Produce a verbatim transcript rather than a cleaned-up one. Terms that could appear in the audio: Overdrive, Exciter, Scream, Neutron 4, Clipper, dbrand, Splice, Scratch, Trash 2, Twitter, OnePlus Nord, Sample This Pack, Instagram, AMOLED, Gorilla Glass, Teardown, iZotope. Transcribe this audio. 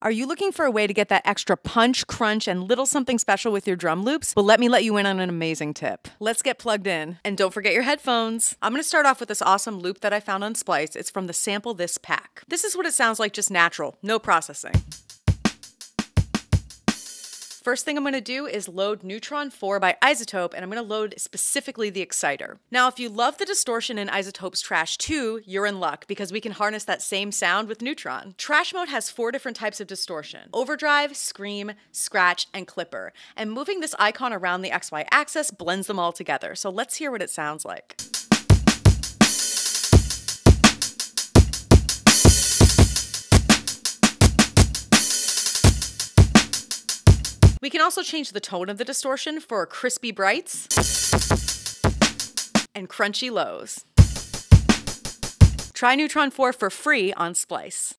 Are you looking for a way to get that extra punch, crunch, and little something special with your drum loops? Well, let me let you in on an amazing tip. Let's get plugged in. And don't forget your headphones. I'm gonna start off with this awesome loop that I found on Splice. It's from the Sample This Pack. This is what it sounds like, just natural, no processing. First thing I'm gonna do is load Neutron four by iZotope, and I'm gonna load specifically the Exciter. Now, if you love the distortion in iZotope's Trash two, you're in luck, because we can harness that same sound with Neutron. Trash mode has four different types of distortion: Overdrive, Scream, Scratch, and Clipper. And moving this icon around the X Y axis blends them all together. So let's hear what it sounds like. We can also change the tone of the distortion for crispy brights and crunchy lows. Try Neutron four for free on Splice.